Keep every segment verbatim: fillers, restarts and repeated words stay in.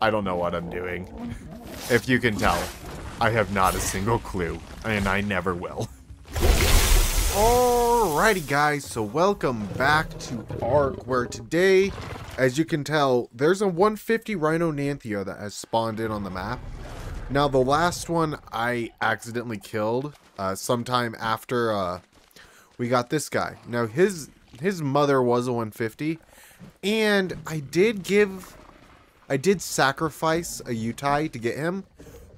I don't know what I'm doing. If you can tell, I have not a single clue, and I never will. Alrighty guys, so welcome back to ARK, where today, as you can tell, there's a one fifty Rhyniognatha that has spawned in on the map. Now the last one I accidentally killed uh, sometime after uh, we got this guy. Now his his mother was a one fifty, and I did give, I did sacrifice a U-Tai to get him,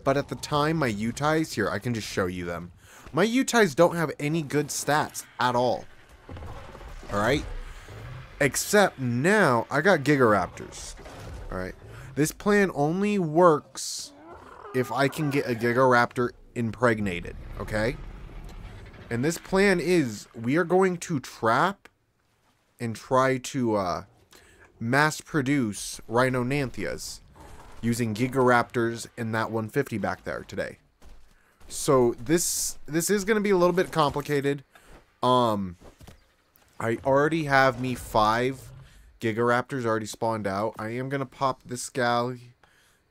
but at the time my U-Tais, here I can just show you them. My U-Tais don't have any good stats at all. Alright? Except now I got Giga-Raptors. Alright? This plan only works if I can get a Giga-Raptor impregnated, okay? And this plan is we are going to trap and try to uh, mass produce Rhyniognatha's using Giga-Raptors and that one fifty back there today. So this this is going to be a little bit complicated. Um, I already have me five Giga-Raptors already spawned out. I am going to pop this gal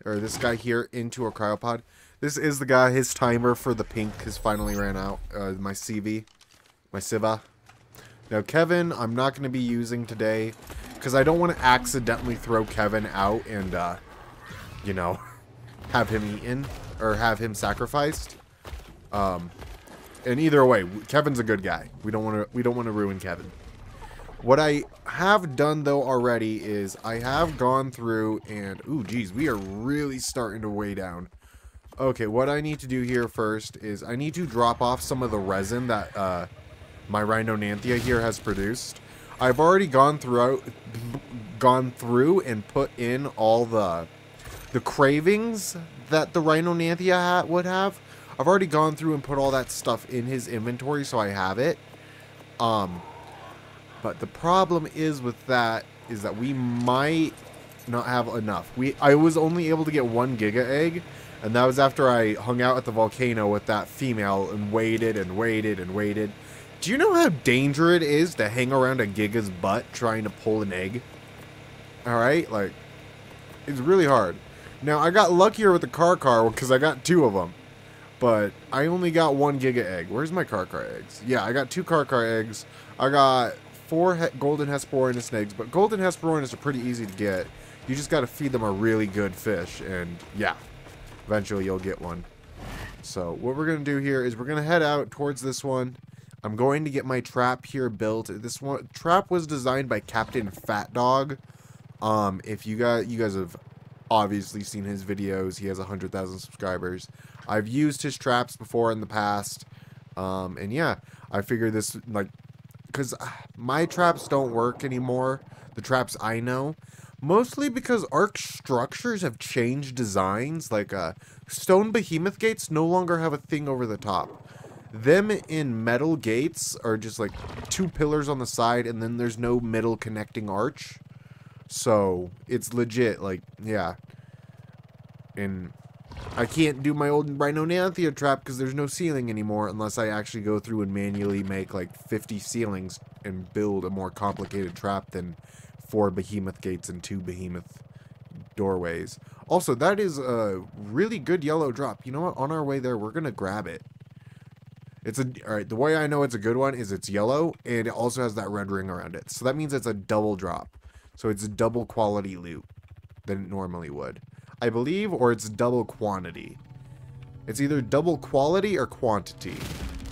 or this guy here into a cryopod. This is the guy, his timer for the pink has finally ran out. Uh, my C V, my Siva. Now Kevin, I'm not going to be using today because I don't want to accidentally throw Kevin out and, uh, you know, have him eaten or have him sacrificed. Um, and either way, Kevin's a good guy. We don't want to, we don't want to ruin Kevin. What I have done though already is I have gone through and, ooh, geez, we are really starting to weigh down. Okay, what I need to do here first is I need to drop off some of the resin that uh, my Rhyniognatha here has produced. I've already gone through, gone through and put in all the the cravings that the Rhyniognatha ha would have. I've already gone through and put all that stuff in his inventory, so I have it. Um, but the problem is with that is that we might not have enough. We I was only able to get one Giga egg. And that was after I hung out at the volcano with that female and waited and waited and waited. Do you know how dangerous it is to hang around a Giga's butt trying to pull an egg? Alright, like, it's really hard. Now, I got luckier with the Carcha because I got two of them. But I only got one Giga egg. Where's my Carcha eggs? Yeah, I got two Carcha eggs. I got four he Golden Hesperornis eggs. But Golden Hesperornis are pretty easy to get. You just got to feed them a really good fish. And, yeah. Eventually you'll get one. So what we're gonna do here is we're gonna head out towards this one. I'm going to get my trap here built. This one trap was designed by Captain Fat Dog. Um, if you guys you guys have obviously seen his videos, he has a hundred thousand subscribers. I've used his traps before in the past, um, and yeah, I figured this like because my traps don't work anymore. The traps I know. Mostly because ARK structures have changed designs, like uh, stone behemoth gates no longer have a thing over the top. Them in metal gates are just like two pillars on the side and then there's no middle connecting arch. So it's legit, like, yeah. And I can't do my old Rhyniognatha trap because there's no ceiling anymore unless I actually go through and manually make like fifty ceilings and build a more complicated trap than four behemoth gates and two behemoth doorways. Also, that is a really good yellow drop. You know what? On our way there, we're gonna grab it. It's a all right. The way I know it's a good one is it's yellow and it also has that red ring around it. So that means it's a double drop. So it's double quality loot than it normally would, I believe, or it's double quantity. It's either double quality or quantity.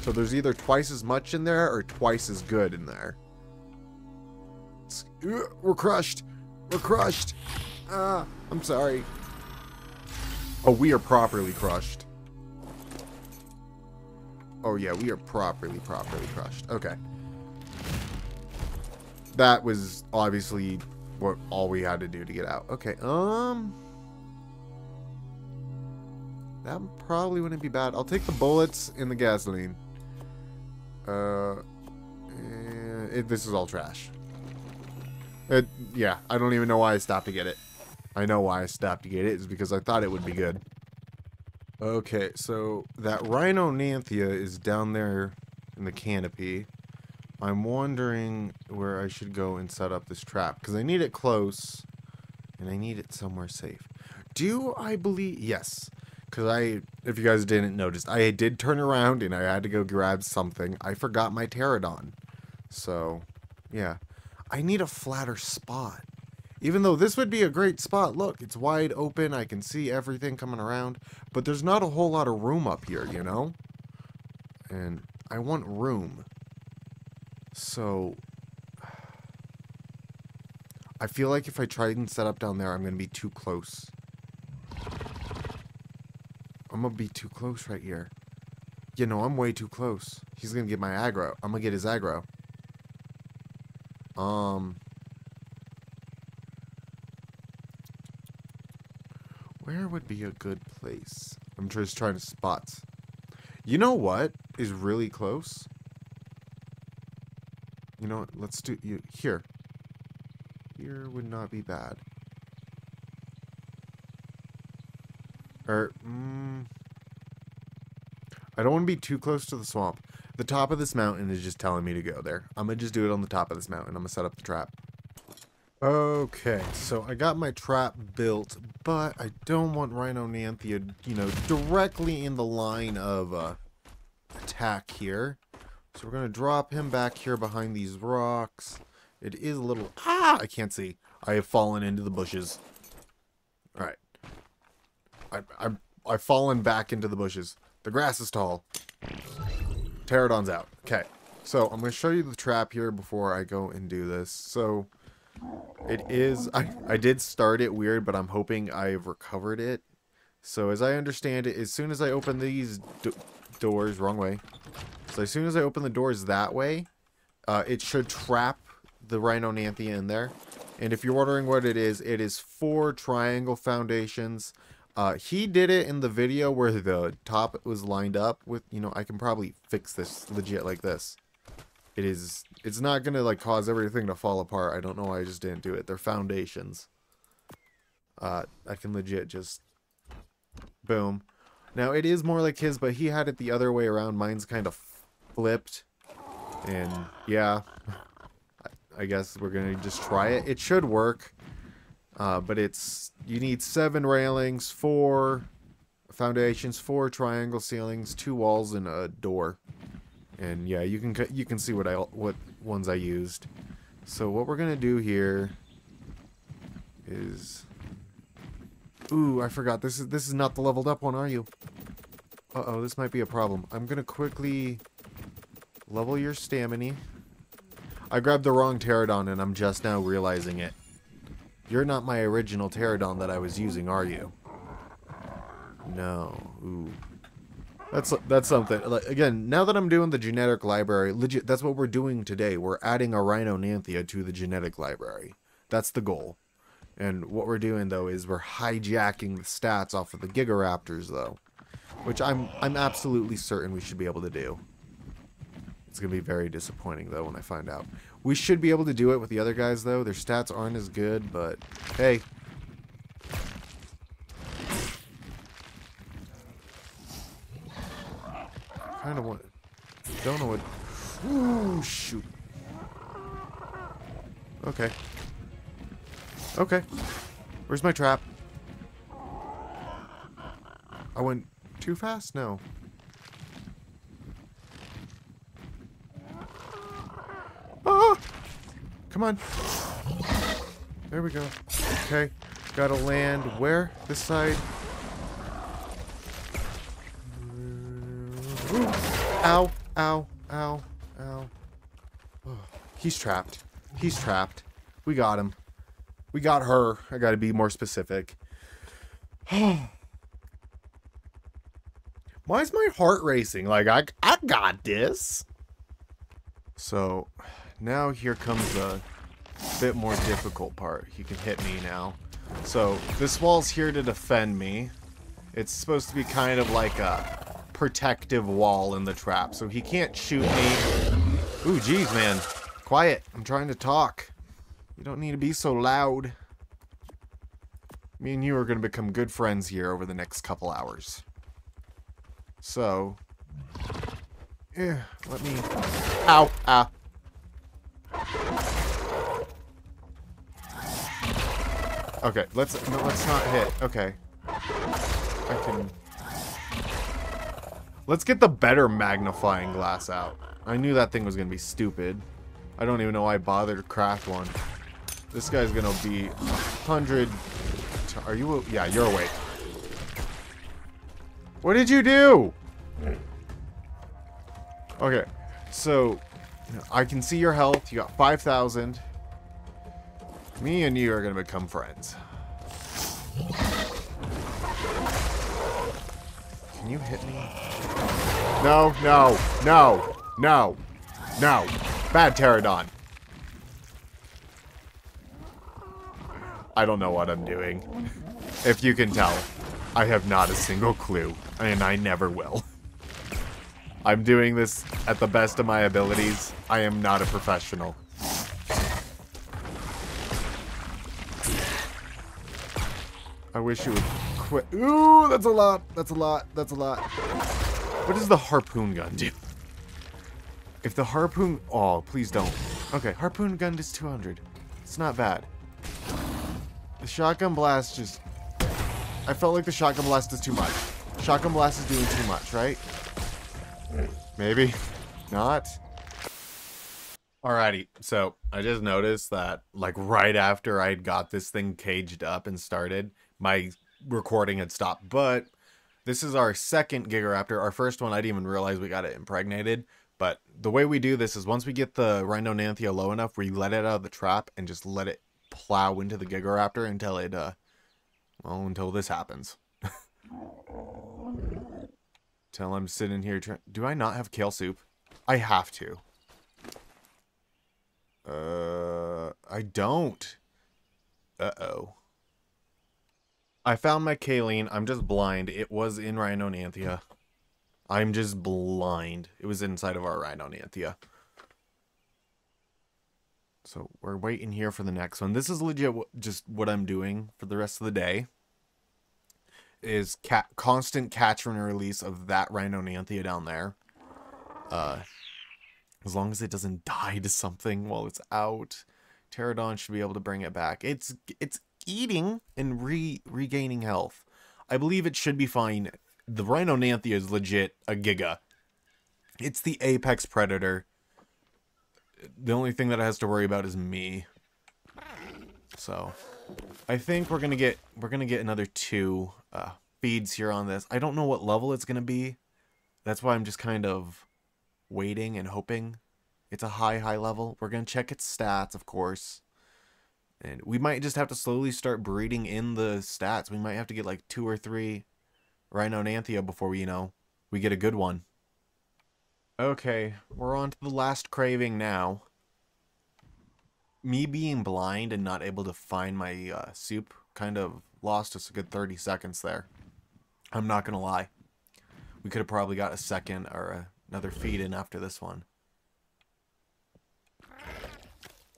So there's either twice as much in there or twice as good in there. We're crushed. We're crushed. Ah, I'm sorry. Oh, we are properly crushed. Oh, yeah, we are properly, properly crushed. Okay. That was obviously what all we had to do to get out. Okay, um... that probably wouldn't be bad. I'll take the bullets and the gasoline. Uh, it, this is all trash. It, yeah, I don't even know why I stopped to get it. I know why I stopped to get it is because I thought it would be good. Okay, so that Rhyniognatha is down there in the canopy. I'm wondering where I should go and set up this trap because I need it close and I need it somewhere safe. do, I believe. Yes. Because I, if you guys didn't notice, I did turn around and I had to go grab something. I forgot my Pterodon. So, yeah. I need a flatter spot. Even though this would be a great spot. Look, it's wide open. I can see everything coming around. But there's not a whole lot of room up here, you know? And I want room. So, I feel like if I try and set up down there, I'm going to be too close. I'm going to be too close right here. You know, I'm way too close. He's going to get my aggro. I'm going to get his aggro. Um... Where would be a good place? I'm just trying to spot. You know what is really close? You know what? Let's do you here. Here would not be bad. Or, mm, I don't want to be too close to the swamp. The top of this mountain is just telling me to go there. I'm going to just do it on the top of this mountain. I'm going to set up the trap. Okay, so I got my trap built, but I don't want Rhyniognatha, you know, directly in the line of uh, attack here. So we're going to drop him back here behind these rocks. It is a little... Ah! I can't see. I have fallen into the bushes. Alright. I, I, I've fallen back into the bushes. The grass is tall. Pterodon's out. Okay, so I'm going to show you the trap here before I go and do this. So... It is, I, I did start it weird, but I'm hoping I've recovered it. So as I understand it, as soon as I open these do doors, wrong way. So as soon as I open the doors that way, uh, it should trap the Rhyniognatha in there. And if you're wondering what it is, it is four triangle foundations. Uh, he did it in the video where the top was lined up with, you know, I can probably fix this legit like this. It is, it's not going to, like, cause everything to fall apart. I don't know why I just didn't do it. They're foundations. Uh, I can legit just... Boom. Now, it is more like his, but he had it the other way around. Mine's kind of flipped. And, yeah. I guess we're going to just try it. It should work. Uh, but it's... You need seven railings, four foundations, four triangle ceilings, two walls, and a door. And yeah, you can you can see what I what ones I used. So what we're gonna do here is, ooh, I forgot this is this is not the leveled up one, are you? Uh oh, this might be a problem. I'm gonna quickly level your stamina. I grabbed the wrong Pterodon, and I'm just now realizing it. You're not my original Pterodon that I was using, are you? No. Ooh. That's that's something. Like, again, now that I'm doing the genetic library, legit, that's what we're doing today. We're adding a Rhyniognatha to the genetic library. That's the goal. And what we're doing though is we're hijacking the stats off of the Giga-Raptors though, which I'm I'm absolutely certain we should be able to do. It's gonna be very disappointing though when I find out. We should be able to do it with the other guys though. Their stats aren't as good, but hey. I kind of want, don't know what, ooh, shoot. Okay. Okay. Where's my trap? I went too fast? No. Ah! Come on. There we go. Okay. Gotta land where? This side. Ow, ow, ow, ow. Oh, he's trapped. He's trapped. We got him. We got her. I gotta be more specific. Why is my heart racing? Like, I, I got this. So, now here comes a bit more difficult part. He can hit me now. So, this wall's here to defend me. It's supposed to be kind of like a... protective wall in the trap, so he can't shoot me. Ooh, geez, man. Quiet. I'm trying to talk. You don't need to be so loud. Me and you are going to become good friends here over the next couple hours. So, yeah, let me... Ow, ah. Okay, let's, no, let's not hit. Okay, I can... Let's get the better magnifying glass out. I knew that thing was going to be stupid. I don't even know why I bothered to craft one. This guy's going to be one hundred... Are you... Yeah, you're awake. What did you do? Okay, so... I can see your health. You got five thousand. Me and you are going to become friends. Can you hit me? No, no, no, no, no. Bad Pterodon. I don't know what I'm doing. If you can tell, I have not a single clue, and I never will. I'm doing this at the best of my abilities. I am not a professional. I wish you would quit. Ooh, that's a lot. That's a lot. That's a lot. What does the harpoon gun do? If the harpoon... Oh, please don't. Okay, harpoon gun is two hundred. It's not bad. The shotgun blast just... I felt like the shotgun blast is too much. Shotgun blast is doing too much, right? Maybe not. Alrighty, so I just noticed that like right after I had got this thing caged up and started, my recording had stopped. But this is our second Giga-Raptor. Our first one, I didn't even realize we got it impregnated. But the way we do this is once we get the Rhyniognatha low enough, we let it out of the trap and just let it plow into the Giga-Raptor until it, uh, well, until this happens. Till I'm sitting here trying... Do I not have kale soup? I have to. Uh, I don't. Uh-oh. I found my Kaelene. I'm just blind. It was in Rhyniognatha. I'm just blind. It was inside of our Rhyniognatha. So we're waiting here for the next one. This is legit just what I'm doing for the rest of the day. Is cat constant catch and release of that Rhyniognatha down there. Uh, as long as it doesn't die to something while it's out, Pterodon should be able to bring it back. It's it's eating and re regaining health. I believe it should be fine. The Rhyniognatha is legit a giga. It's the apex predator. The only thing that it has to worry about is me. So, I think we're gonna get we're gonna get another two uh, feeds here on this. I don't know what level it's gonna be. That's why I'm just kind of waiting and hoping. It's a high high level. We're gonna check its stats, of course, and we might just have to slowly start breeding in the stats. We might have to get like two or three Rhyniognatha before we, you know, we get a good one. Okay, we're on to the last craving now. Me being blind and not able to find my uh, soup kind of lost us a good thirty seconds there. I'm not going to lie. We could have probably got a second or a, another feed in after this one.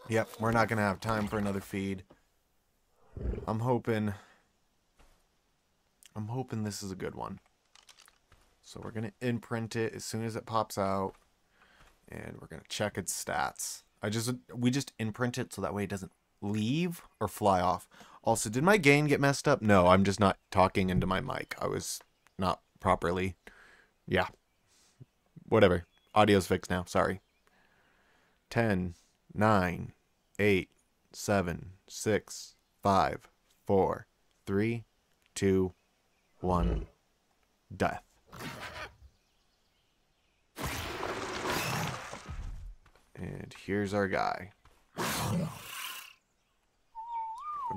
Yep, we're not going to have time for another feed. I'm hoping... I'm hoping this is a good one. So we're going to imprint it as soon as it pops out. And we're going to check its stats. I just we just imprint it so that way it doesn't leave or fly off. Also, did my gain get messed up? No, I'm just not talking into my mic. I was not properly. Yeah. Whatever. Audio's fixed now. Sorry. ten, nine, eight, seven, six, five, four, three, two, one. Death. And here's our guy. I've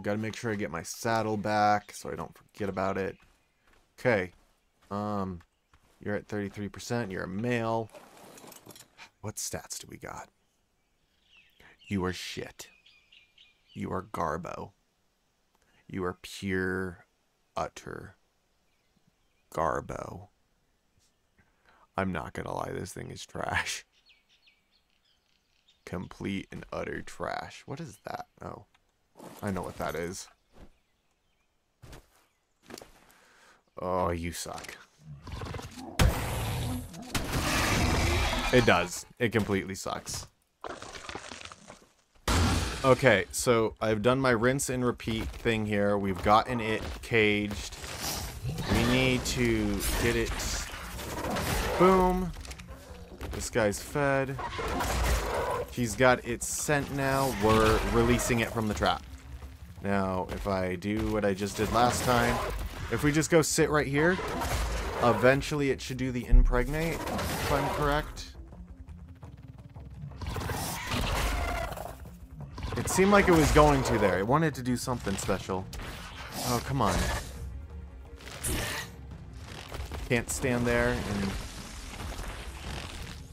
got to make sure I get my saddle back so I don't forget about it. Okay. Um, you're at thirty-three percent. You're a male. What stats do we got? You are shit. You are garbo. You are pure, utter garbo. I'm not going to lie. This thing is trash. Complete and utter trash. What is that? Oh, I know what that is. Oh, you suck. It does. It completely sucks. Okay, so I've done my rinse and repeat thing here. We've gotten it caged. We need to get it. Boom. This guy's fed. He's got its scent now. We're releasing it from the trap. Now, if I do what I just did last time, if we just go sit right here, eventually it should do the impregnate, if I'm correct. It seemed like it was going to there. It wanted to do something special. Oh, come on. Can't stand there. And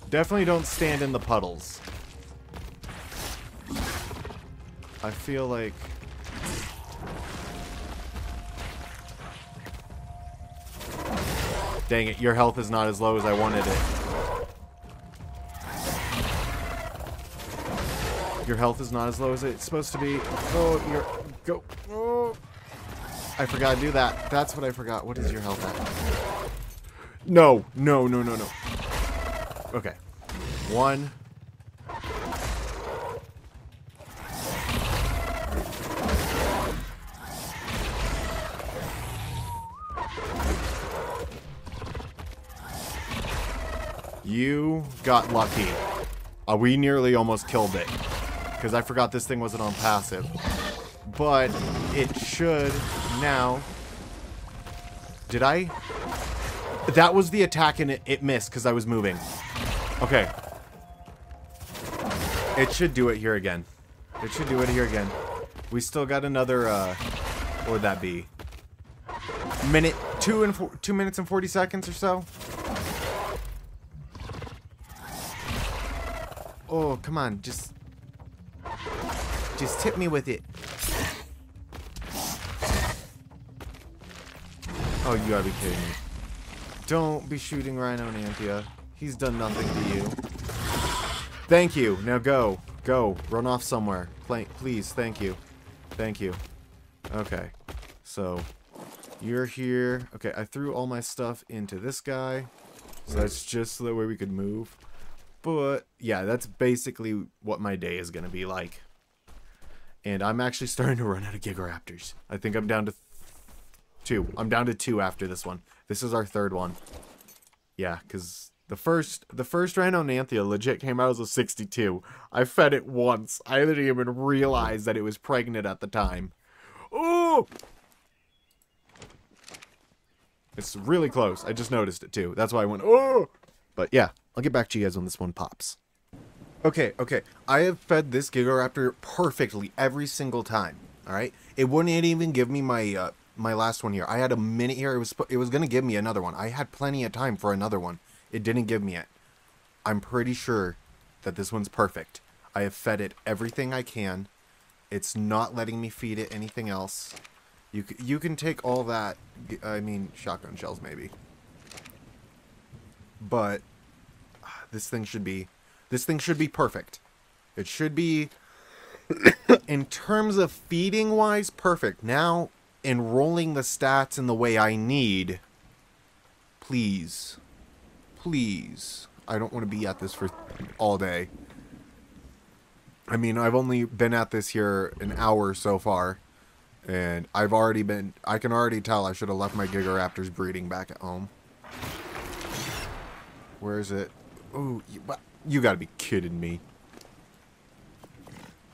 definitely don't stand in the puddles. I feel like... Dang it, your health is not as low as I wanted it. Your health is not as low as it's supposed to be. Oh, you're... Go. Oh. I forgot to do that. That's what I forgot. What is your health at? No. No, no, no, no. Okay. One. You got lucky. Uh, we nearly almost killed it. Because I forgot this thing wasn't on passive. But it should now. Did I? That was the attack and it, it missed because I was moving. Okay. It should do it here again. It should do it here again. We still got another, uh, what would that be? Minute, two, and four, two minutes and forty seconds or so? Oh, come on, just... Just hit me with it. Oh, you gotta be kidding me. Don't be shooting Rhyniognatha. He's done nothing to you. Thank you. Now go. Go. Run off somewhere. Pl- please, thank you. Thank you. Okay. So, you're here. Okay, I threw all my stuff into this guy. So that's just the way we could move. But, yeah, that's basically what my day is going to be like. And I'm actually starting to run out of Giga-Raptors. I think I'm down to two. I'm down to two after this one. This is our third one. Yeah, because the first the first Rhyniognatha legit came out as a sixty-two. I fed it once. I didn't even realize that it was pregnant at the time. Ooh! It's really close. I just noticed it, too. That's why I went, ooh! But, yeah. I'll get back to you guys when this one pops. Okay, okay. I have fed this Giga-Raptor perfectly every single time. All right, it wouldn't even give me my uh, my last one here. I had a minute here. It was it was gonna give me another one. I had plenty of time for another one. It didn't give me it. I'm pretty sure that this one's perfect. I have fed it everything I can. It's not letting me feed it anything else. You c you can take all that. I mean, shotgun shells maybe. But. This thing should be, this thing should be perfect. It should be, in terms of feeding wise, perfect. Now, enrolling the stats in the way I need. Please, please. I don't want to be at this for all day. I mean, I've only been at this here an hour so far. And I've already been, I can already tell I should have left my Giga-Raptors breeding back at home. Where is it? Ooh, you, you gotta be kidding me.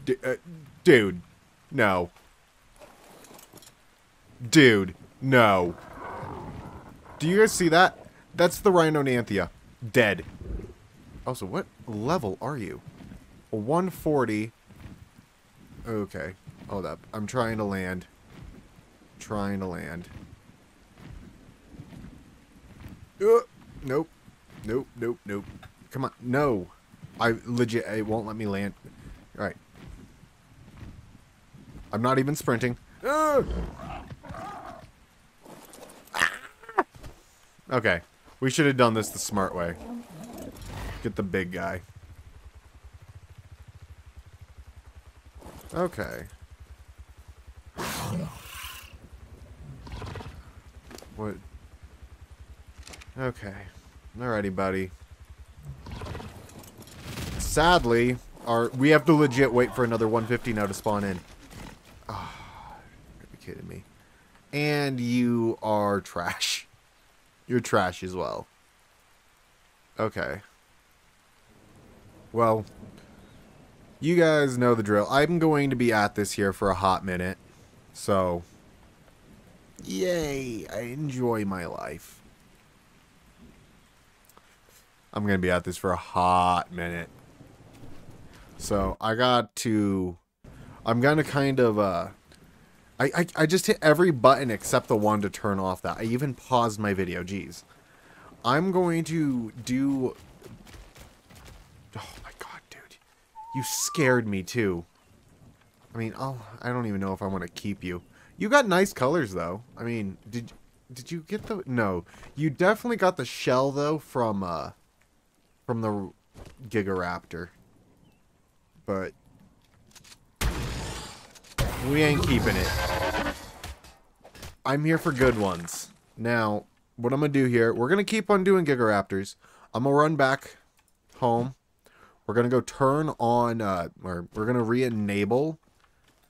D uh, dude, no. Dude, no. Do you guys see that? That's the Rhyniognatha. Dead. Also, what level are you? A one forty. Okay, hold up. I'm trying to land. Trying to land. Uh, nope. Nope, nope, nope. Come on. No. I legit, it won't let me land. All right. I'm not even sprinting. Ah! Okay. We should have done this the smart way. Get the big guy. Okay. What? Okay. Alrighty, buddy. Sadly, our we have to legit wait for another one fifty now to spawn in. Oh, you're kidding me. and you are trash. You're trash as well. Okay. Well, you guys know the drill. I'm going to be at this here for a hot minute. So, yay, I enjoy my life. I'm going to be at this for a hot minute. So, I got to... I'm going to kind of... Uh, I, I, I just hit every button except the one to turn off that. I even paused my video. Jeez. I'm going to do... Oh, my God, dude. You scared me, too. I mean, I'll, I don't even know if I want to keep you. You got nice colors, though. I mean, did, did you get the... No. You definitely got the shell, though, from... Uh, From the Giga-Raptor. But we ain't keeping it. I'm here for good ones. Now, what I'm going to do here, we're going to keep on doing Giga-Raptors. I'm going to run back home. We're going to go turn on, uh, or we're going to re-enable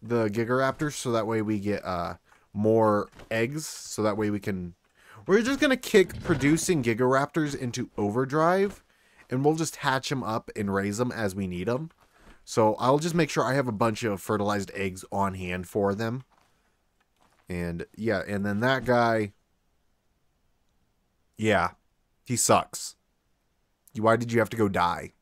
the Giga-Raptors so that way we get uh, more eggs. So that way we can... We're just going to kick producing Giga-Raptors into overdrive. And we'll just hatch them up and raise them as we need them. So I'll just make sure I have a bunch of fertilized eggs on hand for them. And yeah, and then that guy. Yeah, he sucks. Why did you have to go die?